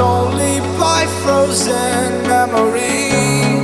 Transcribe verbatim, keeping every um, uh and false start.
only by frozen memories.